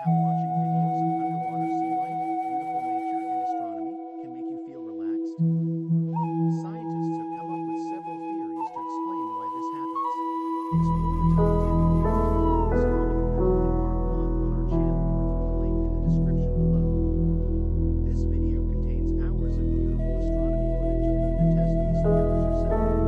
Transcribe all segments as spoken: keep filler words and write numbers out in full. How watching videos of underwater sea life, beautiful nature, and astronomy can make you feel relaxed. Scientists have come up with several theories to explain why this happens. Explore the top ten theories surrounding a relevant part on our channel or through the link in the description below. This video contains hours of beautiful astronomy footage for you to test these theories. Thank you.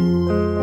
You.